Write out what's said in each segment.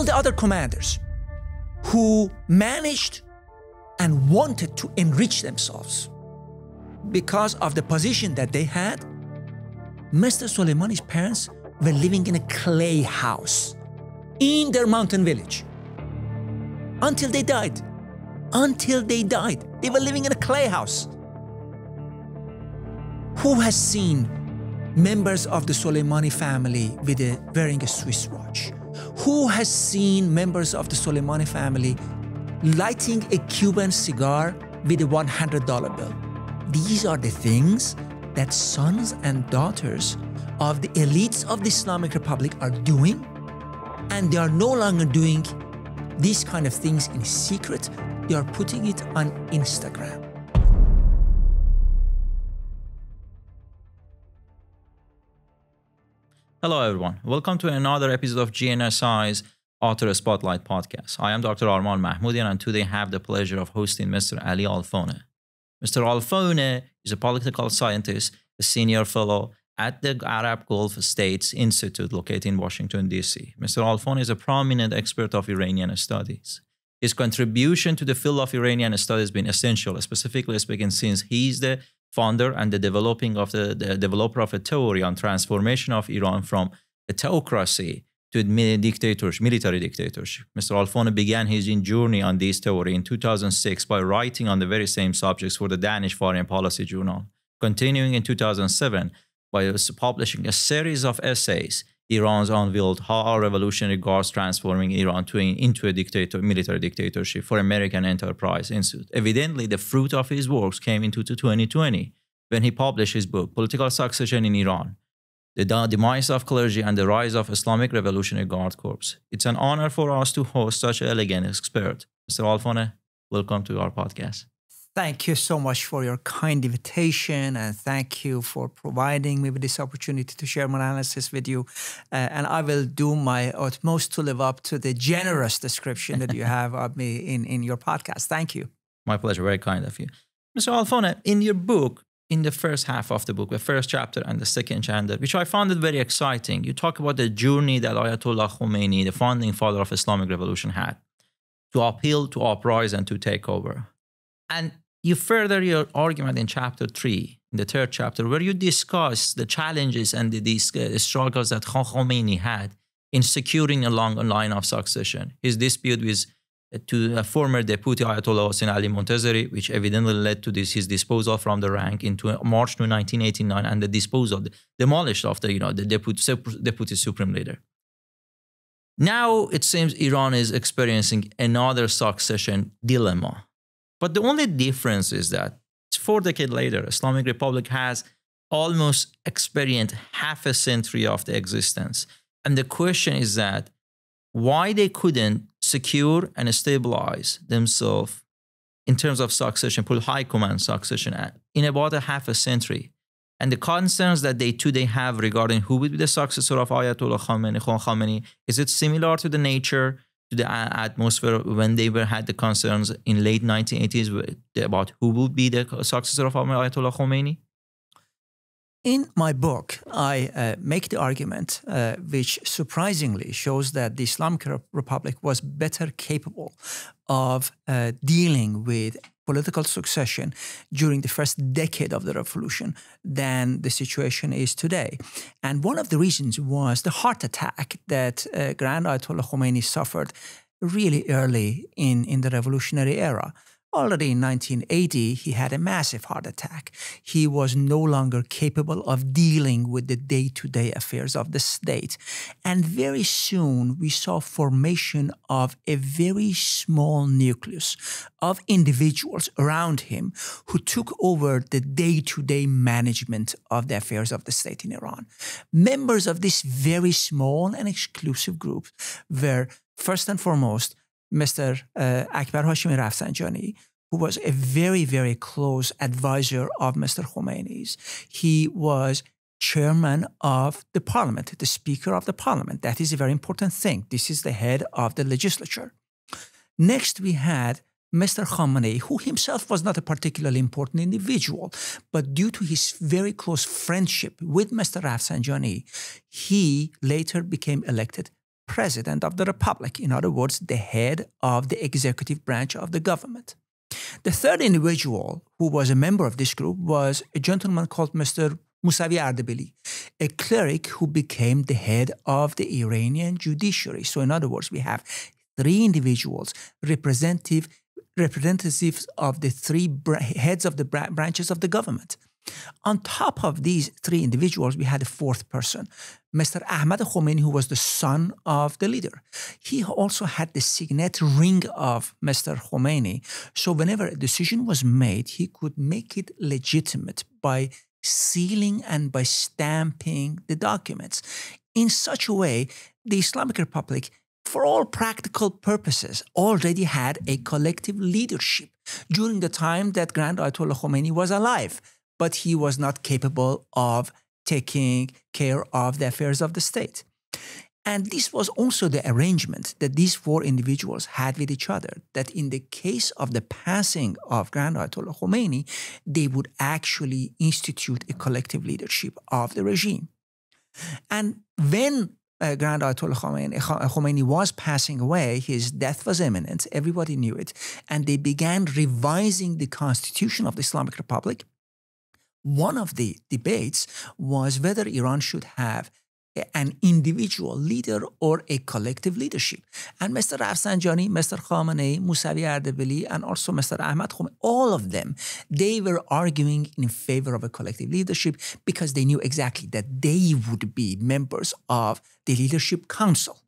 all the other commanders who managed and wanted to enrich themselves because of the position that they had. Mr. Soleimani's parents were living in a clay house in their mountain village until they died. Until they died, they were living in a clay house. Who has seen members of the Soleimani family with wearing a Swiss watch? Who has seen members of the Soleimani family lighting a Cuban cigar with a $100 bill? These are the things that sons and daughters of the elites of the Islamic Republic are doing, and they are no longer doing these kind of things in secret. They are putting it on Instagram. Hello everyone, welcome to another episode of GNSI's Author Spotlight podcast. I am Dr. Arman Mahmoudian, and today I have the pleasure of hosting Mr. Ali Alfoneh. Mr. Alfoneh is a political scientist, a senior fellow at the Arab Gulf States Institute located in Washington, D.C. Mr. Alfoneh is a prominent expert of Iranian studies. His contribution to the field of Iranian studies has been essential, specifically speaking, since he's the founder and the developer of a theory on transformation of Iran from a theocracy to military dictatorship. Mr. Alfoneh began his journey on this theory in 2006 by writing on the very same subjects for the Danish Foreign Policy Journal, continuing in 2007 by publishing a series of essays, Iran's Unveiled, How Our Revolutionary Guards Transforming Iran into a military dictatorship, for American Enterprise Institute. Evidently, the fruit of his works came into 2020 when he published his book, Political Succession in Iran, The Demise of Clergy and the Rise of Islamic Revolutionary Guard Corps. It's an honor for us to host such an elegant expert. Mr. Alfoneh, welcome to our podcast. Thank you so much for your kind invitation, and thank you for providing me with this opportunity to share my analysis with you. And I will do my utmost to live up to the generous description that you have of me in your podcast. Thank you. My pleasure. Very kind of you. Mr. Alfoneh, in your book, in the first half of the book, the first chapter and the second chapter, which I found it very exciting, you talk about the journey that Ayatollah Khomeini, the founding father of Islamic Revolution, had to appeal, to uprise, and to take over. And you further your argument in chapter 3, in the third chapter, where you discuss the challenges and the struggles that Khomeini had in securing a long line of succession. His dispute with a former deputy Ayatollah Hossein Ali Montazeri, which evidently led to his disposal from the rank into March 1989, and the disposal, demolished of the deputy supreme leader. Now it seems Iran is experiencing another succession dilemma. But the only difference is that 4 decades later, Islamic Republic has almost experienced half a century of the existence. And the question is that why they couldn't secure and stabilize themselves in terms of succession, pull high command succession in about a half a century. And the concerns that they today have regarding who would be the successor of Ayatollah Khomeini, is it similar to the nature, to the atmosphere when they had the concerns in late 1980s about who would be the successor of Ayatollah Khomeini? In my book, I make the argument which surprisingly shows that the Islamic Republic was better capable of dealing with political succession during the first decade of the revolution than the situation is today. And one of the reasons was the heart attack that Grand Ayatollah Khomeini suffered really early in the revolutionary era. Already in 1980, he had a massive heart attack. He was no longer capable of dealing with the day-to-day affairs of the state. And very soon, we saw formation of a very small nucleus of individuals around him who took over the day-to-day management of the affairs of the state in Iran. Members of this very small and exclusive group were, first and foremost, Mr. Akbar Hashemi Rafsanjani, who was a very, very close advisor of Mr. Khomeini's. He was chairman of the parliament, the speaker of the parliament. That is a very important thing. This is the head of the legislature. Next, we had Mr. Khamenei, who himself was not a particularly important individual, but due to his very close friendship with Mr. Rafsanjani, he later became elected President of the Republic, in other words, the head of the executive branch of the government. The third individual who was a member of this group was a gentleman called Mr. Mousavi Ardebili, a cleric who became the head of the Iranian judiciary. So in other words, we have three individuals, representatives of the three heads of the branches of the government. On top of these three individuals, we had a fourth person, Mr. Ahmad Khomeini, who was the son of the leader. He also had the signet ring of Mr. Khomeini. So whenever a decision was made, he could make it legitimate by sealing and by stamping the documents. In such a way, the Islamic Republic, for all practical purposes, already had a collective leadership during the time that Grand Ayatollah Khomeini was alive. But he was not capable of taking care of the affairs of the state. And this was also the arrangement that these four individuals had with each other, that in the case of the passing of Grand Ayatollah Khomeini, they would actually institute a collective leadership of the regime. And when Grand Ayatollah Khomeini was passing away, his death was imminent, everybody knew it, and they began revising the constitution of the Islamic Republic. One of the debates was whether Iran should have an individual leader or a collective leadership. And Mr. Rafsanjani, Mr. Khamenei, Mousavi Ardebili, and also Mr. Ahmad Khomeini, all of them, they were arguing in favor of a collective leadership because they knew exactly that they would be members of the Leadership Council.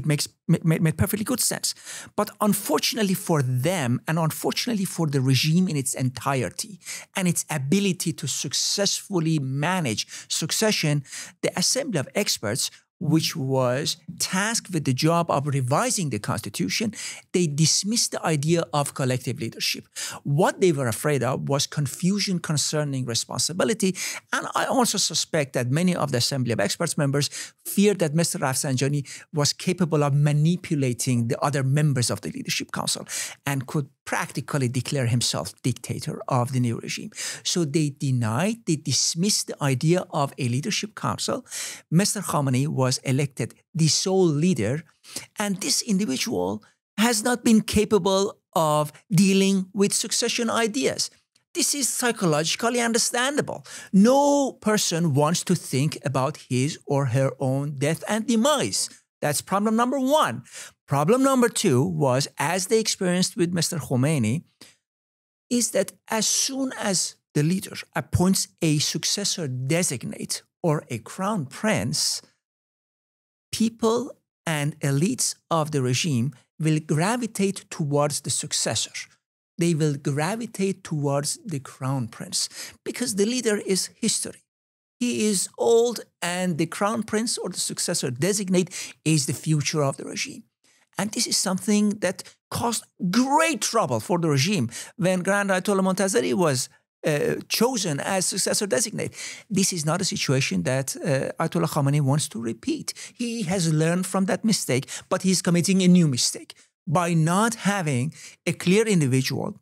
It made perfectly good sense. But unfortunately for them, and unfortunately for the regime in its entirety and its ability to successfully manage succession, the assembly of experts, which was tasked with the job of revising the constitution, they dismissed the idea of collective leadership. What they were afraid of was confusion concerning responsibility. And I also suspect that many of the Assembly of Experts members feared that Mr. Rafsanjani was capable of manipulating the other members of the Leadership Council and could practically declare himself dictator of the new regime. So they denied, they dismissed the idea of a Leadership Council. Mr. Khamenei was elected the sole leader, and this individual has not been capable of dealing with succession ideas. This is psychologically understandable. No person wants to think about his or her own death and demise. That's problem number one. Problem number two was, as they experienced with Mr. Khomeini, is that as soon as the leader appoints a successor designate or a crown prince, people and elites of the regime will gravitate towards the successor. They will gravitate towards the crown prince because the leader is history. He is old, and the crown prince or the successor designate is the future of the regime. And this is something that caused great trouble for the regime when Grand Ayatollah Montazeri was chosen as successor designate. This is not a situation that Ayatollah Khamenei wants to repeat. He has learned from that mistake, but he's committing a new mistake by not having a clear individual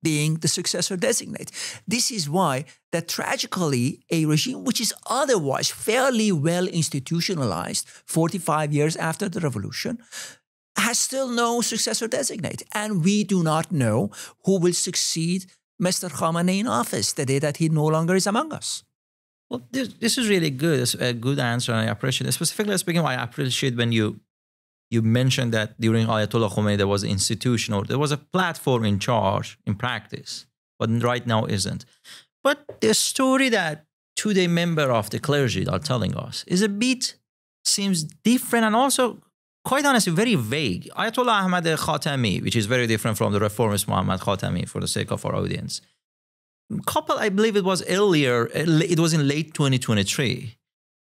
being the successor designate. This is why that tragically a regime which is otherwise fairly well institutionalized 45 years after the revolution has still no successor designate. And we do not know who will succeed Mr. Khamenei in office the day that he no longer is among us. Well, this is really good. It's a good answer, and I appreciate it. Specifically speaking, I appreciate when you mentioned that during Ayatollah Khomeini there was an institution or there was a platform in charge in practice, but right now isn't. But the story that today members of the clergy are telling us is a bit, seems different and also, quite honestly, very vague. Ayatollah Ahmad Khatami, which is very different from the reformist Muhammad Khatami, for the sake of our audience. Couple, I believe it was earlier, it was in late 2023.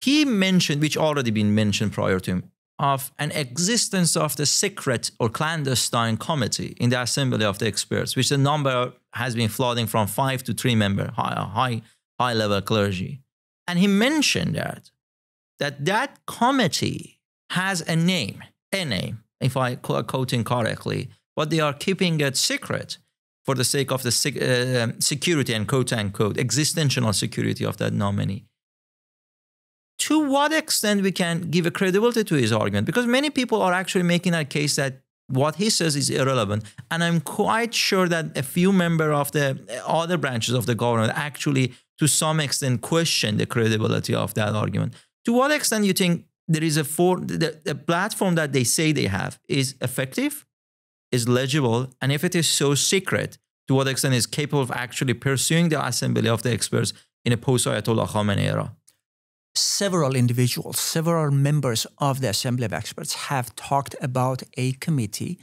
He mentioned, which already been mentioned prior to him, of an existence of the secret or clandestine committee in the assembly of the experts, which the number has been flooding from 5 to 3 member, high-level clergy. And he mentioned that committee has a name, if I'm quoting correctly, but they are keeping it secret for the sake of the security and quote-unquote existential security of that nominee. to what extent we can give a credibility to his argument, because many people are actually making a case that what he says is irrelevant. And I'm quite sure that a few members of the other branches of the government actually, to some extent, question the credibility of that argument. To what extent you think there is the platform that they say they have is effective, is legible, and if it is so secret, to what extent is capable of actually pursuing the assembly of the experts in a post-Ayatollah Khamenei era? Several individuals, several members of the Assembly of Experts have talked about a committee,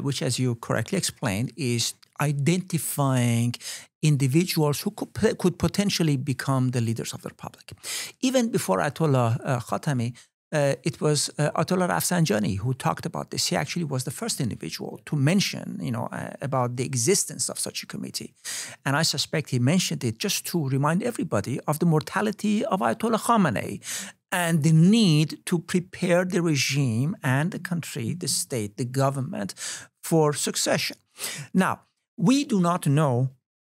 which, as you correctly explained, is identifying individuals who could potentially become the leaders of the republic. Even before Ayatollah Khatami, it was Ayatollah Rafsanjani who talked about this. He actually was the first individual to mention, about the existence of such a committee. And I suspect he mentioned it just to remind everybody of the mortality of Ayatollah Khamenei and the need to prepare the regime and the country, the state, the government for succession. Now, we do not know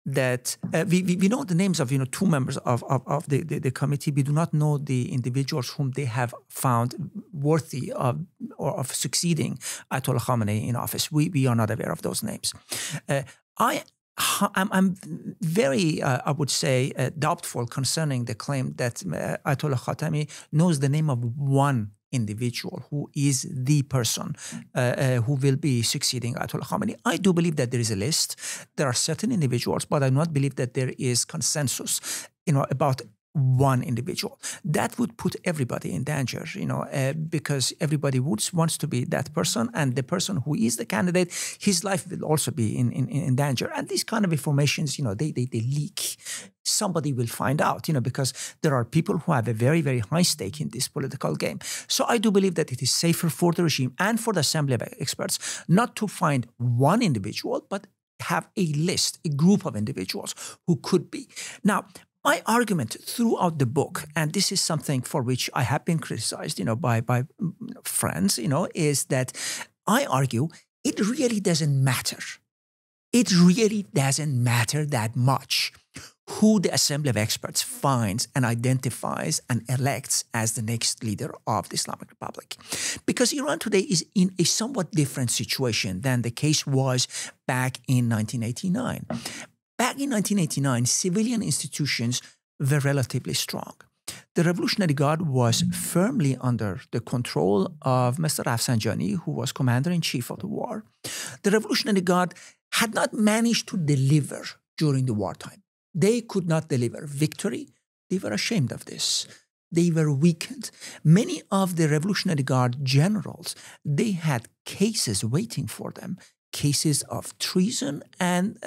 that we know the names of two members of the committee. We do not know the individuals whom they have found worthy of or of succeeding Ayatollah Khamenei in office. We are not aware of those names. I'm very, I would say, doubtful concerning the claim that Ayatollah Khatami knows the name of one individual who is the person who will be succeeding Ayatollah Khamenei. I do believe that there is a list. There are certain individuals, but I do not believe that there is consensus, about one individual. That would put everybody in danger, because everybody wants to be that person, and the person who is the candidate, his life will also be in danger. And these kind of informations, they leak. Somebody will find out, because there are people who have a very, very high stake in this political game. So I do believe that it is safer for the regime and for the Assembly of Experts not to find one individual, but have a list, a group of individuals who could be. Now, my argument throughout the book, and this is something for which I have been criticized, by friends, is that I argue it really doesn't matter. It really doesn't matter that much who the Assembly of Experts finds and identifies and elects as the next leader of the Islamic Republic. Because Iran today is in a somewhat different situation than the case was back in 1989. Back in 1989, civilian institutions were relatively strong. The Revolutionary Guard was firmly under the control of Mr. Rafsanjani, who was commander-in-chief of the war. The Revolutionary Guard had not managed to deliver during the wartime. They could not deliver victory. They were ashamed of this. They were weakened. Many of the Revolutionary Guard generals, they had cases waiting for them, cases of treason, and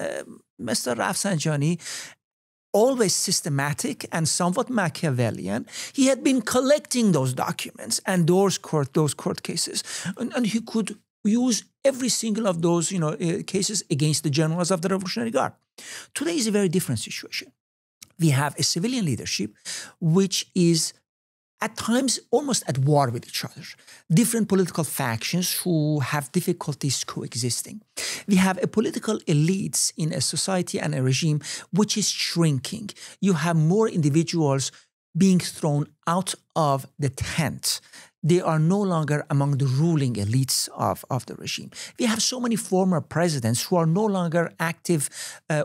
Mr. Rafsanjani, always systematic and somewhat Machiavellian, he had been collecting those documents and those court cases, and he could use every single of those cases against the generals of the Revolutionary Guard. Today is a very different situation. We have a civilian leadership which is at times almost at war with each other, different political factions who have difficulties coexisting. We have a political elites in a society and a regime which is shrinking. You have more individuals being thrown out of the tent. They are no longer among the ruling elites of the regime. We have so many former presidents who are no longer active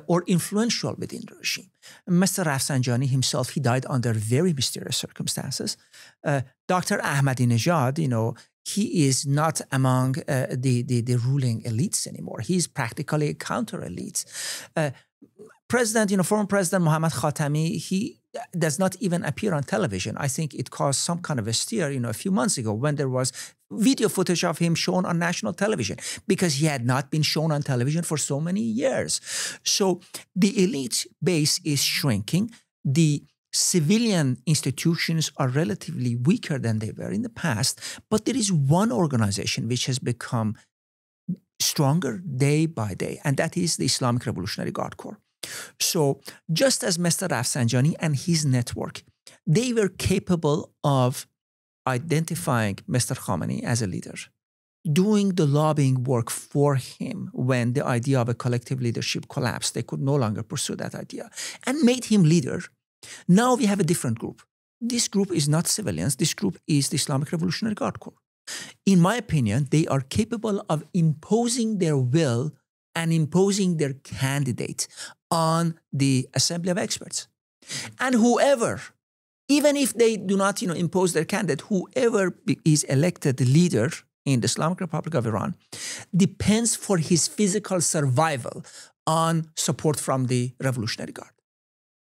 or influential within the regime. Mr. Rafsanjani himself, he died under very mysterious circumstances. Dr. Ahmadinejad, he is not among the ruling elites anymore. He is practically a counter-elite. Former President Muhammad Khatami, he does not even appear on television. I think it caused some kind of a stir, a few months ago when there was video footage of him shown on national television, because he had not been shown on television for so many years. So the elite base is shrinking. The civilian institutions are relatively weaker than they were in the past, but there is one organization which has become stronger day by day, and that is the Islamic Revolutionary Guard Corps. So just as Mr. Rafsanjani and his network, they were capable of identifying Mr. Khamenei as a leader, doing the lobbying work for him when the idea of a collective leadership collapsed. They could no longer pursue that idea and made him leader. Now we have a different group. This group is not civilians. This group is the Islamic Revolutionary Guard Corps. In my opinion, they are capable of imposing their will and imposing their candidate on the assembly of experts. And whoever, even if they do not, impose their candidate, whoever is elected leader in the Islamic Republic of Iran depends for his physical survival on support from the Revolutionary Guard.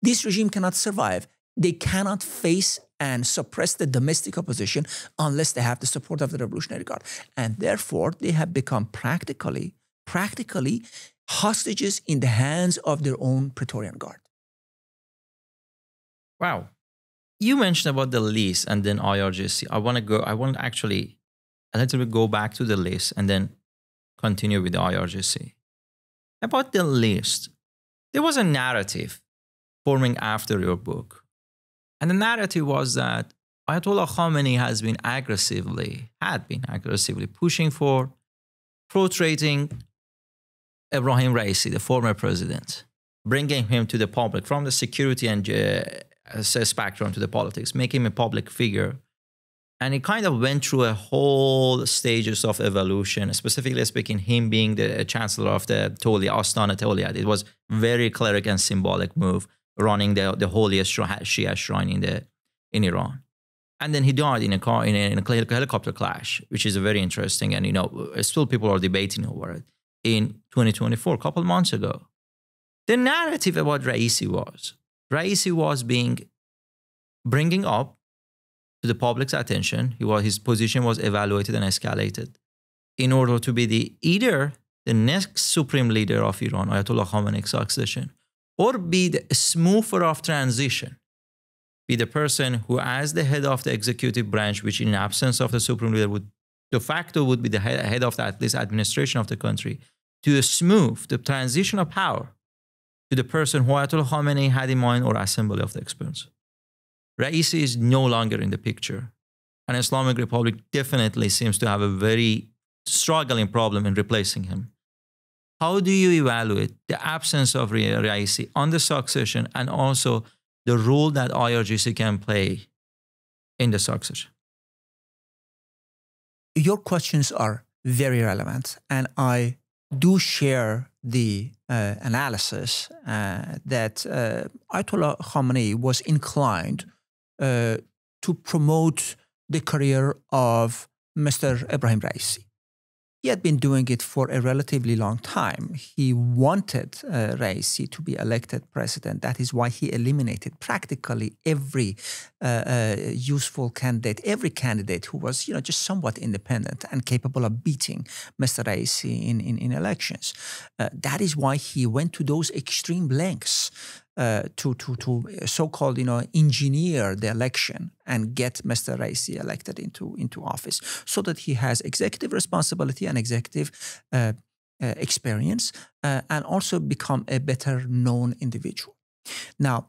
This regime cannot survive. They cannot face and suppress the domestic opposition unless they have the support of the Revolutionary Guard. And therefore, they have become practically hostages in the hands of their own Praetorian Guard. Wow. You mentioned about the list and then IRGC. I want to actually a little bit go back to the list and then continue with the IRGC. About the list, there was a narrative forming after your book. And the narrative was that Ayatollah Khomeini has been aggressively pushing for portraying Ibrahim Raisi, the former president, bringing him to the public from the security and spectrum to the politics, making him a public figure. And it kind of went through a whole stages of evolution, specifically speaking, him being the chancellor of the Astana Toliat. It was very cleric and symbolic move, running the holiest Shia shrine in Iran. And then he died in a helicopter clash, which is very interesting. And, still people are debating over it. In 2024, a couple months ago, the narrative about Raisi was bringing up to the public's attention. His position was evaluated and escalated in order to be either the next supreme leader of Iran, Ayatollah Khamenei's succession, or be the smoother of transition, be the person who, as the head of the executive branch, which in absence of the supreme leader would de facto would be the head of the at least administration of the country, to smooth the transition of power to the person who Ayatollah Khamenei had in mind or assembly of the experts. Raisi is no longer in the picture. And Islamic Republic definitely seems to have a very struggling problem in replacing him. How do you evaluate the absence of Raisi on the succession and also the role that IRGC can play in the succession? Your questions are very relevant, and I do share the analysis that Ayatollah Khamenei was inclined to promote the career of Mr. Ibrahim Raisi. He had been doing it for a relatively long time. He wanted Raisi to be elected president. That is why he eliminated practically every useful candidate, every candidate who was just somewhat independent and capable of beating Mr. Raisi in elections. That is why he went to those extreme lengths to so-called engineer the election and get Mr. Raisi elected into office, so that he has executive responsibility and executive experience and also become a better known individual. Now,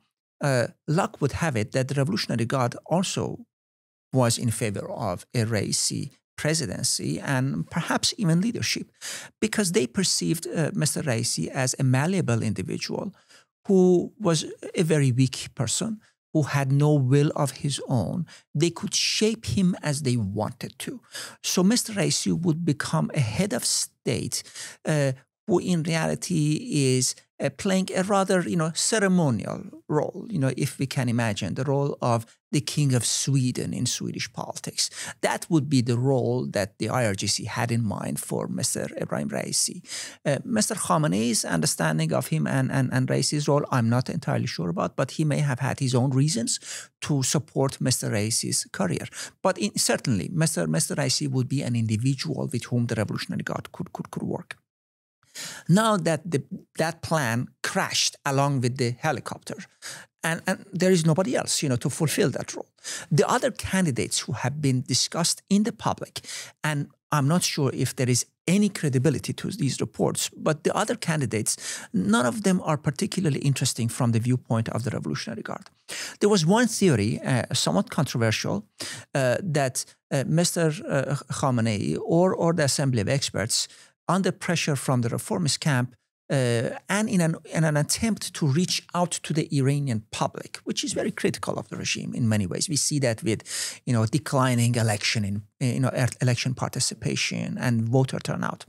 luck would have it that the Revolutionary Guard also was in favor of a Raisi presidency and perhaps even leadership, because they perceived Mr. Raisi as a malleable individual who was a very weak person, who had no will of his own. They could shape him as they wanted to. So Mr. Raisi would become a head of state who in reality is playing a rather, ceremonial role, if we can imagine, the role of the King of Sweden in Swedish politics. That would be the role that the IRGC had in mind for Mr. Ibrahim Raisi. Mr. Khamenei's understanding of him and Raisi's role, I'm not entirely sure about, but he may have had his own reasons to support Mr. Raisi's career. But certainly, Mr. Raisi would be an individual with whom the Revolutionary Guard could work. Now that that plan crashed along with the helicopter, and there is nobody else, to fulfill that role. The other candidates who have been discussed in the public, and I'm not sure if there is any credibility to these reports, but the other candidates, none of them are particularly interesting from the viewpoint of the Revolutionary Guard. There was one theory, somewhat controversial, that Mr. Khamenei or the Assembly of Experts, under pressure from the reformist camp, and in an attempt to reach out to the Iranian public, which is very critical of the regime in many ways. We see that with, declining election election participation and voter turnout.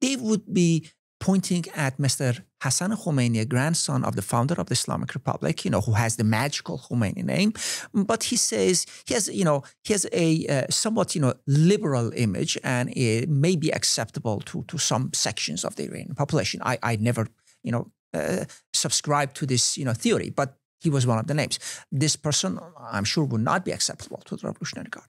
They would be pointing at Mr. Hassan Khomeini, a grandson of the founder of the Islamic Republic, who has the magical Khomeini name, but he says he has a somewhat liberal image, and it may be acceptable to some sections of the Iranian population. I never subscribe to this theory, but he was one of the names. This person, I'm sure, would not be acceptable to the Revolutionary Guard.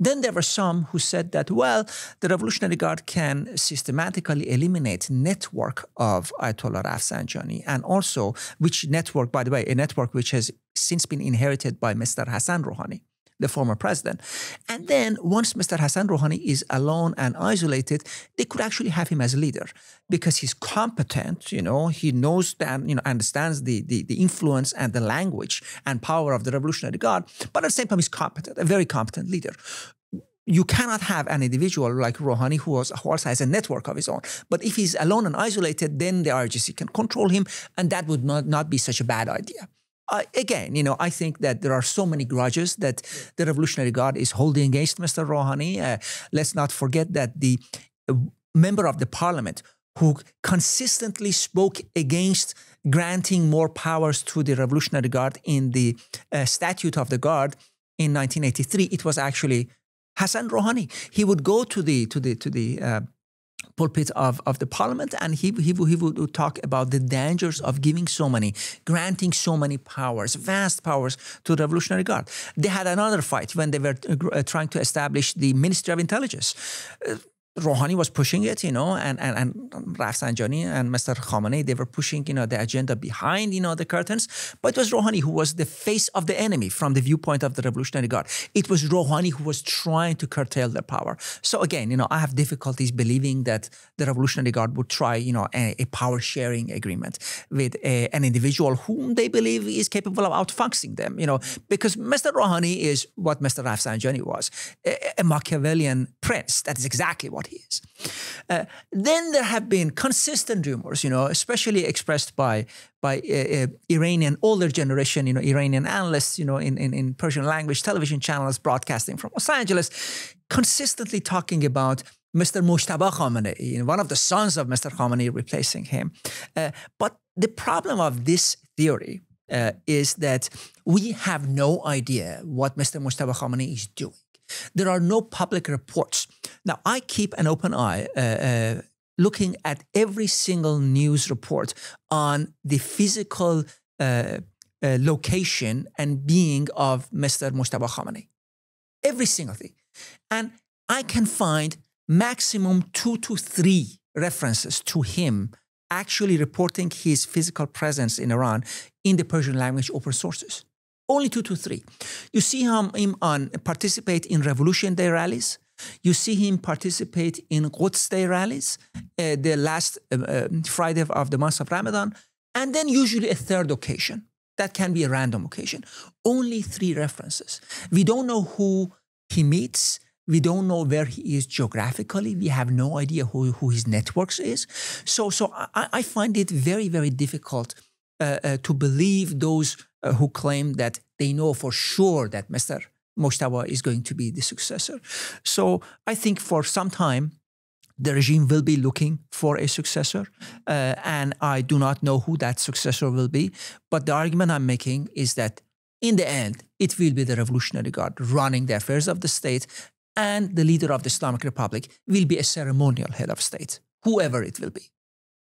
Then there were some who said that, well, the Revolutionary Guard can systematically eliminate network of Ayatollah Rafsanjani, and also which network, by the way, a network which has since been inherited by Mr. Hassan Rouhani, the former president. And then once Mr. Hassan Rouhani is alone and isolated, they could actually have him as leader because he's competent, he knows that, understands the influence and the language and power of the Revolutionary Guard, but at the same time he's competent, a very competent leader. You cannot have an individual like Rouhani who also has a network of his own. But if he's alone and isolated, then the IRGC can control him, and that would not be such a bad idea. Again, I think that there are so many grudges that the Revolutionary Guard is holding against Mr. Rouhani. Let's not forget that the member of the parliament who consistently spoke against granting more powers to the Revolutionary Guard in the statute of the Guard in 1983, it was actually Hassan Rouhani. He would go to the pulpit of the parliament, and he would talk about the dangers of granting so many powers, vast powers, to the Revolutionary Guard. They had another fight when they were trying to establish the Ministry of Intelligence. Rouhani was pushing it, and Rafsanjani and Mr. Khamenei, they were pushing, the agenda behind, the curtains. But it was Rouhani who was the face of the enemy from the viewpoint of the Revolutionary Guard. It was Rouhani who was trying to curtail their power. So again, I have difficulties believing that the Revolutionary Guard would try, a power-sharing agreement with an individual whom they believe is capable of outfoxing them, because Mr. Rouhani is what Mr. Rafsanjani was, a Machiavellian prince. That is exactly what he is. Then there have been consistent rumors, especially expressed by Iranian older generation, Iranian analysts, in Persian language television channels broadcasting from Los Angeles, consistently talking about Mr. Mojtaba Khamenei, one of the sons of Mr. Khamenei, replacing him. But the problem of this theory is that we have no idea what Mr. Mojtaba Khamenei is doing. There are no public reports. Now, I keep an open eye looking at every single news report on the physical location and being of Mr. Mojtaba Khamenei. Every single thing. And I can find maximum 2 to 3 references to him actually reporting his physical presence in Iran in the Persian language open sources. Only 2 to 3. You see him participate in Revolution Day rallies. You see him participate in Quds Day rallies, the last Friday of the month of Ramadan, and then usually a third occasion. That can be a random occasion. Only 3 references. We don't know who he meets. We don't know where he is geographically. We have no idea who his networks is. So I find it very, very difficult to believe those who claim that they know for sure that Mr. Mojtaba is going to be the successor. So I think for some time, the regime will be looking for a successor, and I do not know who that successor will be. But the argument I'm making is that in the end, it will be the Revolutionary Guard running the affairs of the state, and the leader of the Islamic Republic will be a ceremonial head of state, whoever it will be.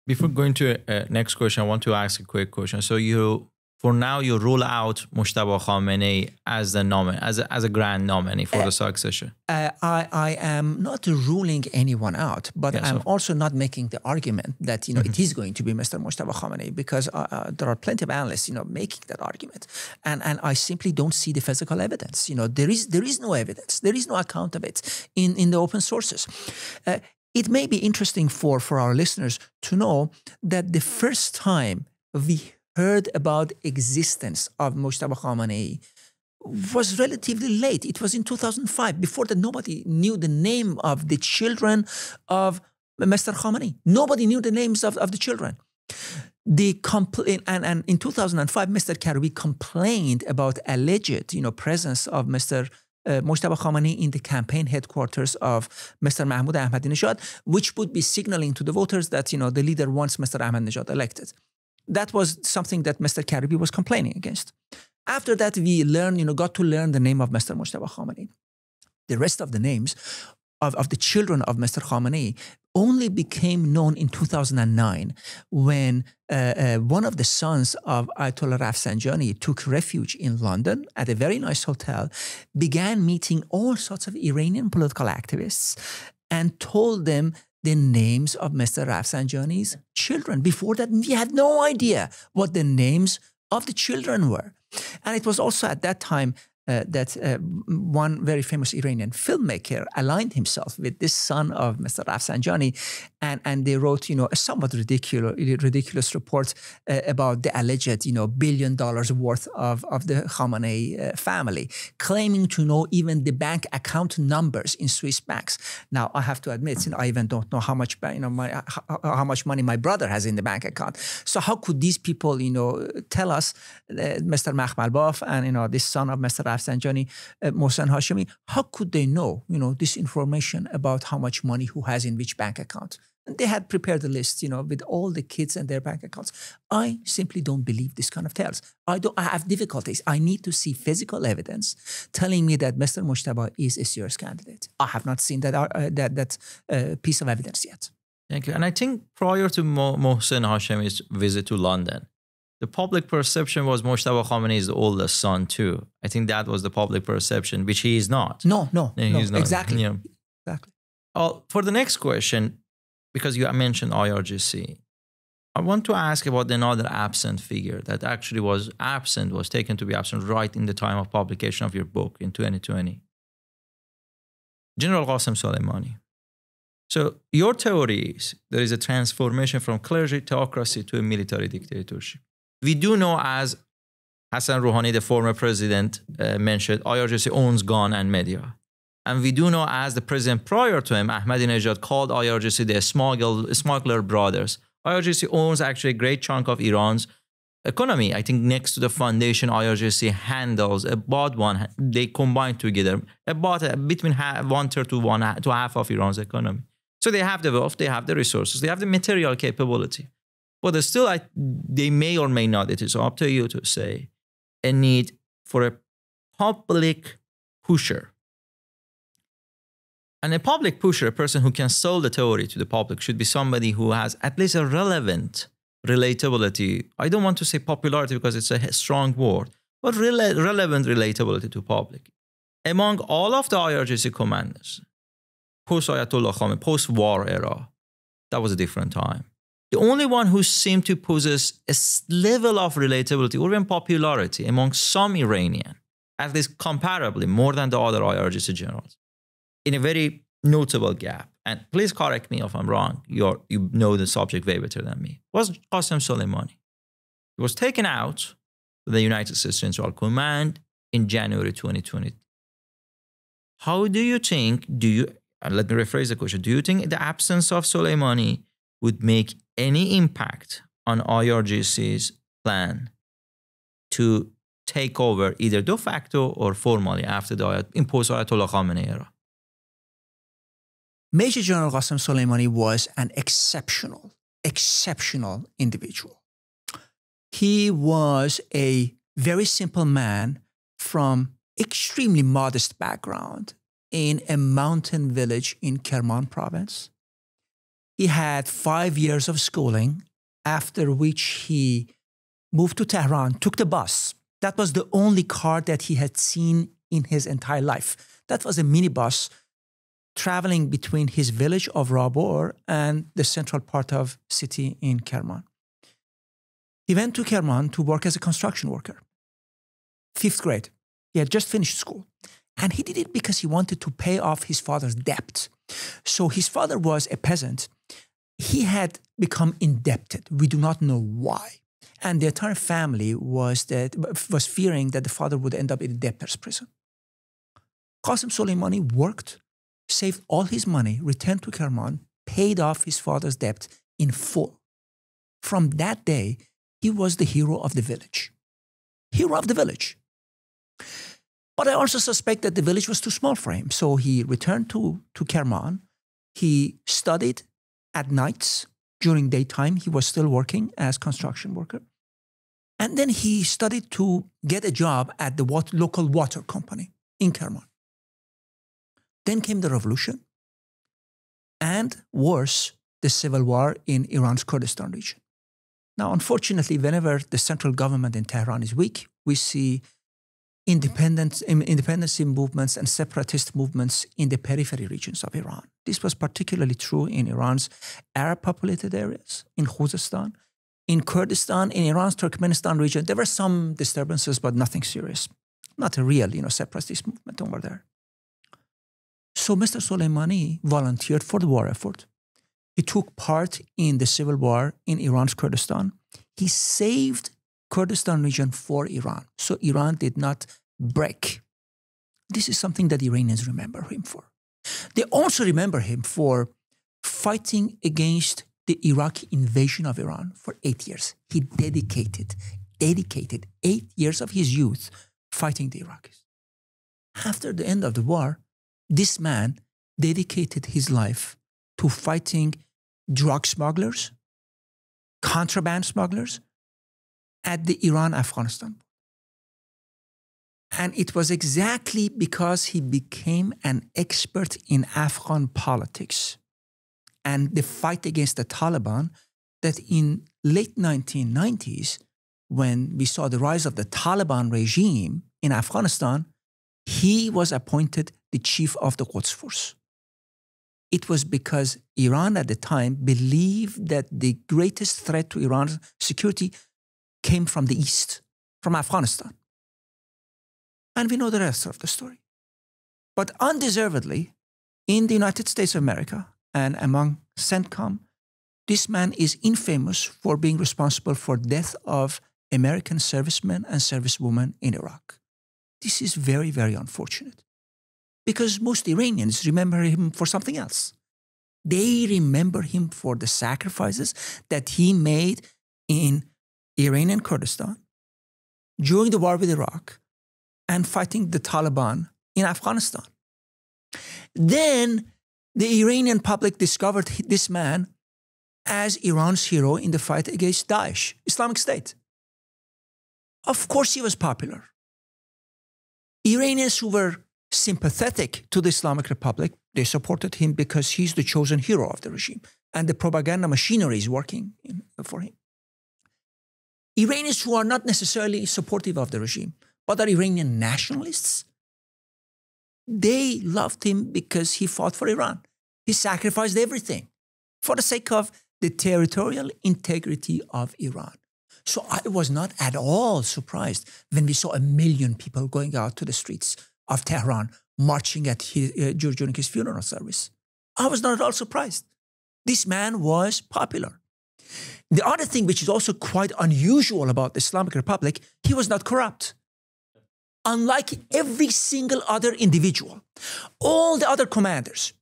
Before going to next question, I want to ask a quick question. So for now, you rule out Mojtaba Khamenei as the nominee, as a grand nominee for the succession. I am not ruling anyone out, but yes, I'm also not making the argument that it is going to be Mr. Mojtaba Khamenei, because there are plenty of analysts making that argument, and I simply don't see the physical evidence. There is no evidence, there is no account of it in the open sources. It may be interesting for our listeners to know that the first time we heard about existence of Mojtaba Khamenei was relatively late. It was in 2005. Before that, nobody knew the name of the children of Mr. Khamenei. Nobody knew the names of the children. They and in 2005, Mr. Karroubi complained about alleged, presence of Mr. Mojtaba Khamenei in the campaign headquarters of Mr. Mahmoud Ahmadinejad, which would be signaling to the voters that, the leader wants Mr. Ahmadinejad elected. That was something that Mr. Karroubi was complaining against. After that, we learned, got to learn the name of Mr. Mojtaba Khamenei. The rest of the names of the children of Mr. Khamenei only became known in 2009 when one of the sons of Ayatollah Rafsanjani took refuge in London at a very nice hotel, began meeting all sorts of Iranian political activists and told them the names of Mr. Rafsanjani's children. Before that, we had no idea what the names of the children were. And it was also at that time that one very famous Iranian filmmaker aligned himself with this son of Mr. Rafsanjani, and they wrote, a somewhat ridiculous report about the alleged, $1 billion worth of the Khamenei family, claiming to know even the bank account numbers in Swiss banks. Now, I have to admit, I even don't know how much, how much money my brother has in the bank account. So how could these people, tell us, Mr. Makhmalbaf and, this son of Mr. Rafsanjani, Mohsen Hashemi, how could they know, this information about how much money who has in which bank account? And they had prepared a list, with all the kids and their bank accounts. I simply don't believe this kind of tales. I have difficulties. I need to see physical evidence telling me that Mr. Mojtaba is a serious candidate. I have not seen that piece of evidence yet. Thank you. And I think prior to Mohsen Hashemi's visit to London, the public perception was Mojtaba Khamenei is the oldest son too. I think that was the public perception, which he is not. No, he's not. Exactly. Yeah. Exactly. For the next question, because you mentioned IRGC, I want to ask about another absent figure that actually was absent, was taken to be absent right in the time of publication of your book in 2020. General Qasem Soleimani. So your theory is there is a transformation from clergy theocracy to a military dictatorship. We do know, as Hassan Rouhani, the former president, mentioned, IRGC owns gun and media. And we do know, as the president prior to him, Ahmadinejad, called IRGC the smuggler brothers. IRGC owns actually a great chunk of Iran's economy. I think next to the foundation, IRGC handles about they combine together, about between 1/3 to 1/2 of Iran's economy. So they have the wealth, they have the resources, they have the material capability. But still, they may or may not, it is up to you to say, a need for a public pusher. And a public pusher, a person who can sell the theory to the public, should be somebody who has at least a relevant relatability. I don't want to say popularity because it's a strong word, but relevant relatability to public. Among all of the IRGC commanders, post-Ayatollah Khamenei, post-war era, that was a different time. The only one who seemed to possess a level of relatability or even popularity among some Iranian, at least comparably, more than the other IRGC generals, in a very notable gap, and please correct me if I'm wrong, you know the subject way better than me, was Qasem Soleimani. He was taken out of the United States Central Command in January 2020. How do you think, let me rephrase the question, do you think the absence of Soleimani would make any impact on IRGC's plan to take over either de facto or formally after the imposed Ayatollah Khamenei era? Major General Qasem Soleimani was an exceptional individual. He was a very simple man from extremely modest background in a mountain village in Kerman province. He had 5 years of schooling, after which he moved to Tehran, took the bus. That was the only car that he had seen in his entire life. That was a minibus traveling between his village of Rabor and the central part of city in Kerman. He went to Kerman to work as a construction worker. 5th grade. He had just finished school. And he did it because he wanted to pay off his father's debt. So his father was a peasant. He had become indebted. We do not know why. And the entire family was fearing that the father would end up in a debtor's prison. Qasem Soleimani worked, saved all his money, returned to Kerman, paid off his father's debt in full. From that day, he was the hero of the village. Hero of the village. But I also suspect that the village was too small for him. So he returned to Kerman. He studied at nights. During daytime, he was still working as construction worker. And then he studied to get a job at the local water company in Kerman. Then came the revolution. And worse, the civil war in Iran's Kurdistan region. Now, unfortunately, whenever the central government in Tehran is weak, we see independency movements and separatist movements in the periphery regions of Iran. This was particularly true in Iran's Arab-populated areas, in Khuzestan, in Kurdistan, in Iran's Turkmenistan region. There were some disturbances, but nothing serious. Not a real, separatist movement over there. So Mr. Soleimani volunteered for the war effort. He took part in the civil war in Iran's Kurdistan. He saved Kurdistan region for Iran. So Iran did not break. This is something that Iranians remember him for. They also remember him for fighting against the Iraqi invasion of Iran for 8 years. He dedicated 8 years of his youth fighting the Iraqis. After the end of the war, this man dedicated his life to fighting drug smugglers, contraband smugglers, at the Iran-Afghanistan. And it was exactly because he became an expert in Afghan politics and the fight against the Taliban that in late 1990s, when we saw the rise of the Taliban regime in Afghanistan, he was appointed the chief of the Quds Force. It was because Iran at the time believed that the greatest threat to Iran's security came from the east, from Afghanistan. And we know the rest of the story. But undeservedly, in the United States of America and among CENTCOM, this man is infamous for being responsible for death of American servicemen and servicewomen in Iraq. This is very, very unfortunate because most Iranians remember him for something else. They remember him for the sacrifices that he made in Iranian Kurdistan, during the war with Iraq, and fighting the Taliban in Afghanistan. Then the Iranian public discovered this man as Iran's hero in the fight against Daesh, Islamic State. Of course he was popular. Iranians who were sympathetic to the Islamic Republic, they supported him because he's the chosen hero of the regime, and the propaganda machinery is working for him. Iranians who are not necessarily supportive of the regime, but are Iranian nationalists, they loved him because he fought for Iran. He sacrificed everything for the sake of the territorial integrity of Iran. So I was not at all surprised when we saw 1 million people going out to the streets of Tehran, marching at during his funeral service. I was not at all surprised. This man was popular. The other thing which is also quite unusual about the Islamic Republic, he was not corrupt. Unlike every single other individual, all the other commanders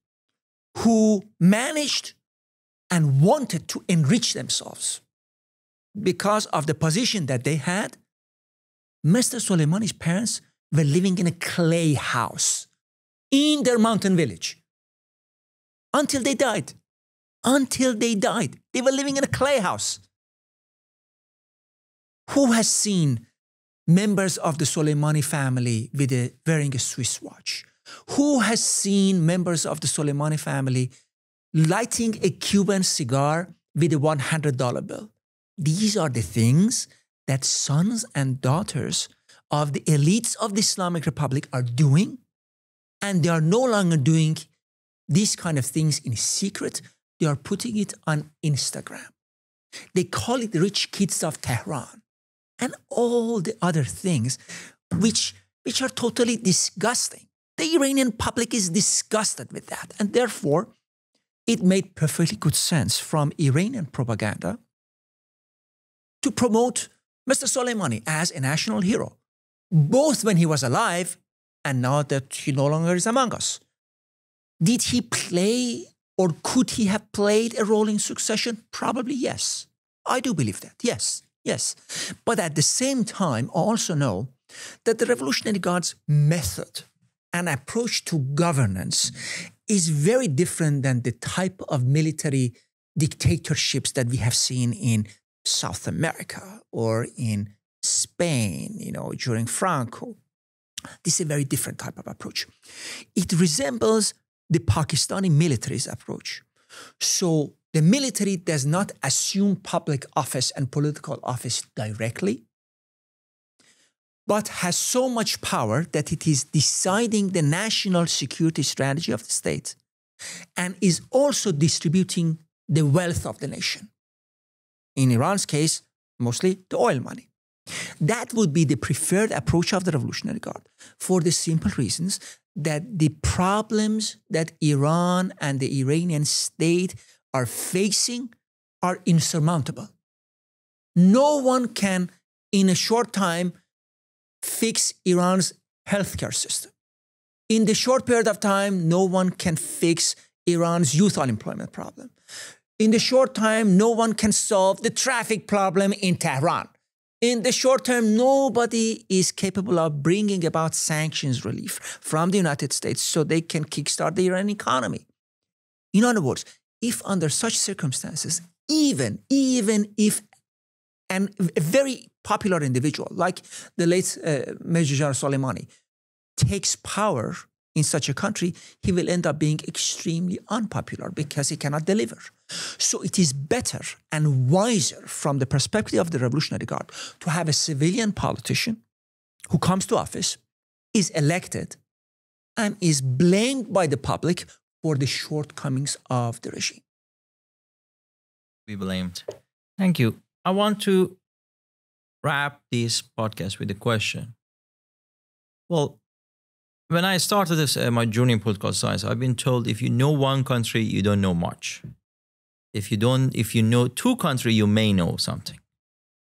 who managed and wanted to enrich themselves because of the position that they had, Mr. Soleimani's parents were living in a clay house in their mountain village until they died. Until they died, they were living in a clay house. Who has seen members of the Soleimani family wearing a Swiss watch? Who has seen members of the Soleimani family lighting a Cuban cigar with a $100 bill? These are the things that sons and daughters of the elites of the Islamic Republic are doing, and they are no longer doing these kind of things in secret. They are putting it on Instagram. They call it Rich Kids of Tehran and all the other things which are totally disgusting. The Iranian public is disgusted with that. And therefore, it made perfectly good sense from Iranian propaganda to promote Mr. Soleimani as a national hero, both when he was alive and now that he no longer is among us. Did he play Or could he have played a role in succession? Probably yes. I do believe that, yes, yes. But at the same time, I also know that the Revolutionary Guard's method and approach to governance is very different than the type of military dictatorships that we have seen in South America or in Spain, you know, during Franco. This is a very different type of approach. It resembles the Pakistani military's approach. So the military does not assume public office and political office directly, but has so much power that it is deciding the national security strategy of the state and is also distributing the wealth of the nation. In Iran's case, mostly the oil money. That would be the preferred approach of the Revolutionary Guard for the simple reasons that the problems that Iran and the Iranian state are facing are insurmountable. No one can, in a short time, fix Iran's healthcare system. In the short period of time, no one can fix Iran's youth unemployment problem. In the short time, no one can solve the traffic problem in Tehran. In the short term, nobody is capable of bringing about sanctions relief from the United States so they can kickstart the Iranian economy. In other words, if under such circumstances, even if a very popular individual like the late Major General Soleimani takes power in such a country, he will end up being extremely unpopular because he cannot deliver. So it is better and wiser from the perspective of the Revolutionary Guard to have a civilian politician who comes to office, is elected, and is blamed by the public for the shortcomings of the regime. Be blamed. Thank you. I want to wrap this podcast with a question. Well, when I started this, my journey in political science, I've been told if you know one country, you don't know much. If you know two countries, you may know something,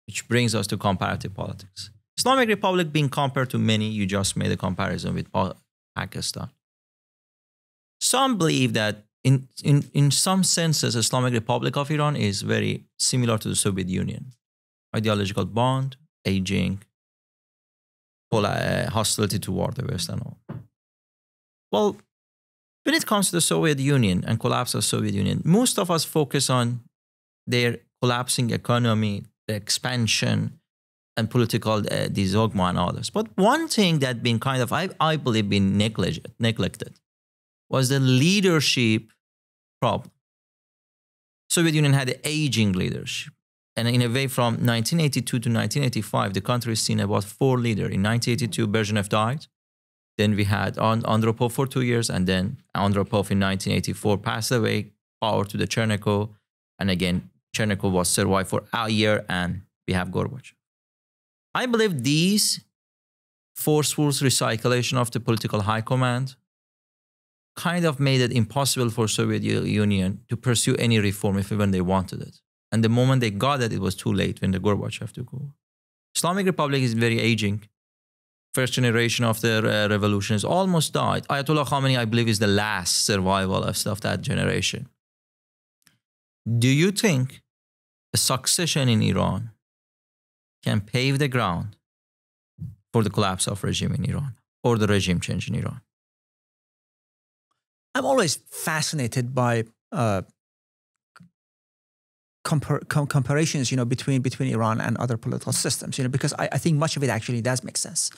which brings us to comparative politics. Islamic Republic being compared to many, you just made a comparison with Pakistan. Some believe that in some senses, Islamic Republic of Iran is very similar to the Soviet Union. Ideological bond, aging, hostility toward the West and all. Well, when it comes to the Soviet Union and collapse of the Soviet Union, most of us focus on their collapsing economy, the expansion, and political disogma and others. But one thing that been kind of, I believe, been neglected was the leadership problem. Soviet Union had an aging leadership. And in a way, from 1982 to 1985, the country has seen about 4 leaders. In 1982, Brezhnev died. Then we had Andropov for 2 years, and then Andropov in 1984 passed away, power to the Chernikov. And again, Chernikov was survived for a year, and we have Gorbachev. I believe these forceful recyclation of the political high command kind of made it impossible for Soviet Union to pursue any reform if even they wanted it. And the moment they got it, it was too late when the Gorbachev took over. Islamic Republic is very aging. First generation of the revolutions almost died. Ayatollah Khomeini, I believe, is the last survival of that generation. Do you think a succession in Iran can pave the ground for the collapse of regime in Iran or the regime change in Iran? I'm always fascinated by comparations, you know, between Iran and other political systems, you know, because I think much of it actually does make sense.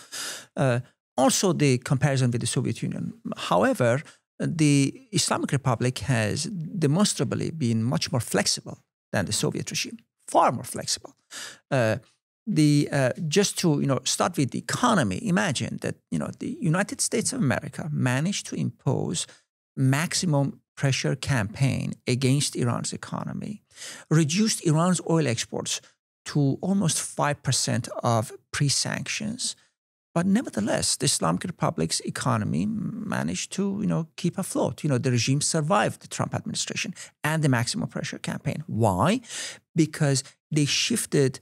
Also, the comparison with the Soviet Union. However, the Islamic Republic has demonstrably been much more flexible than the Soviet regime, far more flexible. Just to, you know, start with the economy, imagine that, you know, the United States of America managed to impose maximum pressure campaign against Iran's economy, reduced Iran's oil exports to almost 5% of pre-sanctions. But nevertheless, the Islamic Republic's economy managed to, you know, keep afloat. You know, the regime survived the Trump administration and the maximum pressure campaign. Why? Because they shifted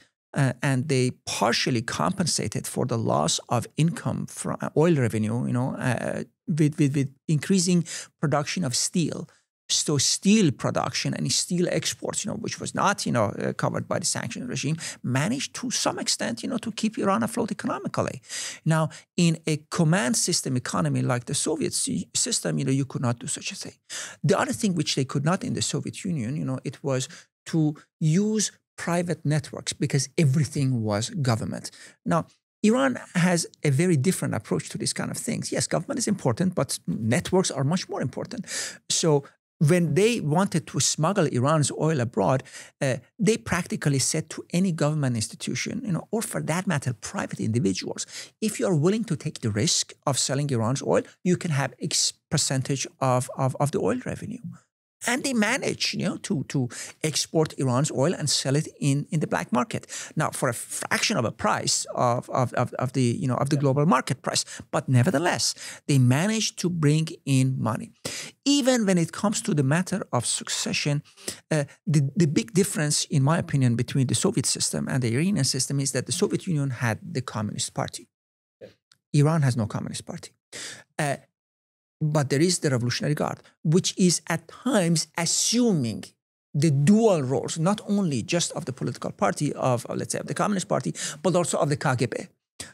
and they partially compensated for the loss of income from oil revenue, you know, with increasing production of steel So steel production and steel exports, which was not, covered by the sanction regime, managed to some extent, to keep Iran afloat economically. Now, in a command system economy like the Soviet system, you could not do such a thing. The other thing which they could not in the Soviet Union, it was to use private networks because everything was government. Now, Iran has a very different approach to these kind of things. Yes, government is important, but networks are much more important. So when they wanted to smuggle Iran's oil abroad, they practically said to any government institution, or for that matter, private individuals, if you are willing to take the risk of selling Iran's oil, you can have X percentage of the oil revenue. And they manage, to export Iran's oil and sell it in the black market. Now, for a fraction of a price of the, of the global market price. But nevertheless, they managed to bring in money. Even when it comes to the matter of succession, the big difference, in my opinion, between the Soviet system and the Iranian system is that the Soviet Union had the Communist Party. Yeah. Iran has no Communist Party. But there is the Revolutionary Guard, which is at times assuming the dual roles, not only just of the political party of let's say, of the Communist Party, but also of the KGB.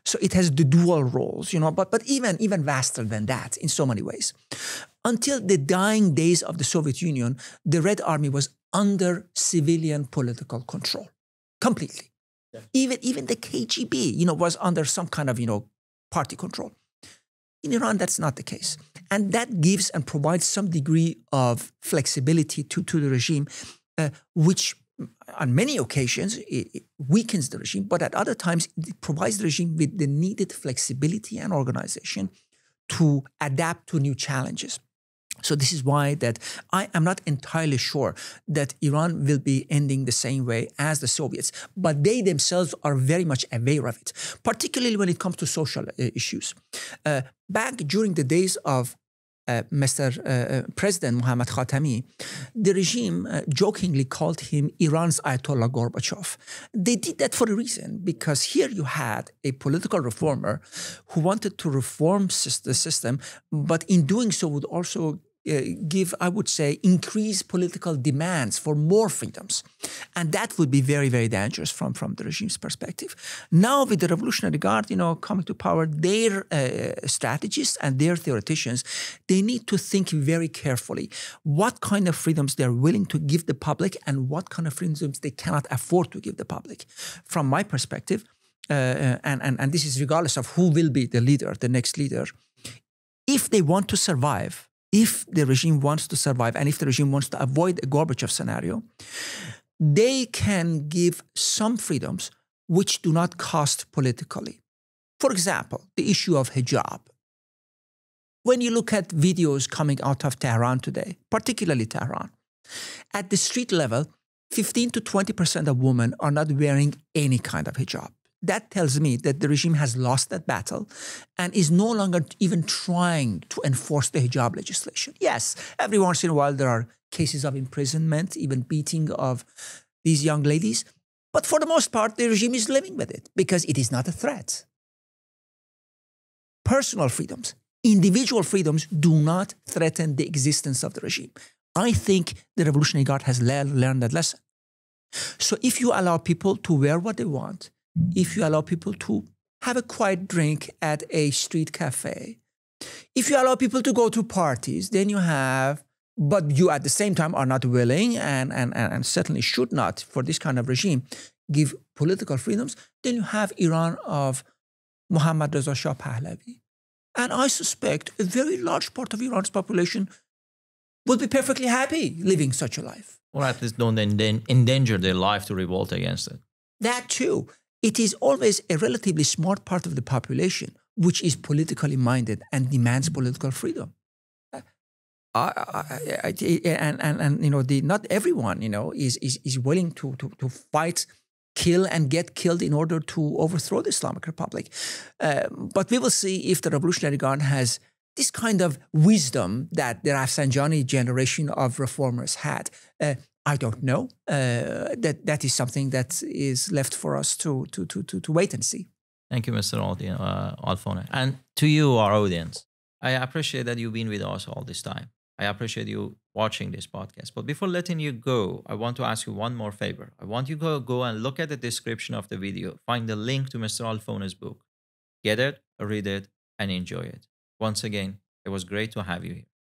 So it has the dual roles, but even vaster than that in so many ways. Until the dying days of the Soviet Union, the Red Army was under civilian political control, completely. Yeah. Even the KGB, was under some kind of, party control. In Iran, that's not the case. And that gives and provides some degree of flexibility to the regime, which on many occasions it weakens the regime, but at other times it provides the regime with the needed flexibility and organization to adapt to new challenges. So this is why that I am not entirely sure that Iran will be ending the same way as the Soviets, but they themselves are very much aware of it, particularly when it comes to social issues. Back during the days of Mr. President Muhammad Khatami, the regime jokingly called him Iran's Ayatollah Gorbachev. They did that for a reason, because here you had a political reformer who wanted to reform the system, but in doing so would also give, I would say, increased political demands for more freedoms. And that would be very, very dangerous from the regime's perspective. Now with the Revolutionary Guard, coming to power, their strategists and their theoreticians, they need to think very carefully what kind of freedoms they're willing to give the public and what kind of freedoms they cannot afford to give the public. From my perspective, and this is regardless of who will be the leader, the next leader, if they want to survive, if the regime wants to survive and if the regime wants to avoid a Gorbachev scenario, they can give some freedoms which do not cost politically. For example, the issue of hijab. When you look at videos coming out of Tehran today, particularly Tehran, at the street level, 15 to 20% of women are not wearing any kind of hijab. That tells me that the regime has lost that battle and is no longer even trying to enforce the hijab legislation. Yes, every once in a while there are cases of imprisonment, even beating of these young ladies. But for the most part, the regime is living with it because it is not a threat. Personal freedoms, individual freedoms do not threaten the existence of the regime. I think the Revolutionary Guard has learned that lesson. So if you allow people to wear what they want, if you allow people to have a quiet drink at a street cafe, if you allow people to go to parties, then you have, but you at the same time are not willing and certainly should not, for this kind of regime, give political freedoms, then you have Iran of Mohammad Reza Shah Pahlavi. And I suspect a very large part of Iran's population would be perfectly happy living such a life. Or at least don't endanger their life to revolt against it. That too. It is always a relatively smart part of the population which is politically minded and demands political freedom. Not everyone, is willing to fight, kill and get killed in order to overthrow the Islamic Republic. But we will see if the Revolutionary Guard has this kind of wisdom that the Rafsanjani generation of reformers had. I don't know. That is something that is left for us to wait and see. Thank you, Mr. Alfoneh. And to you, our audience, I appreciate that you've been with us all this time. I appreciate you watching this podcast. But before letting you go, I want to ask you one more favor. I want you to go and look at the description of the video. Find the link to Mr. Alfoneh's book. Get it, read it, and enjoy it. Once again, it was great to have you here.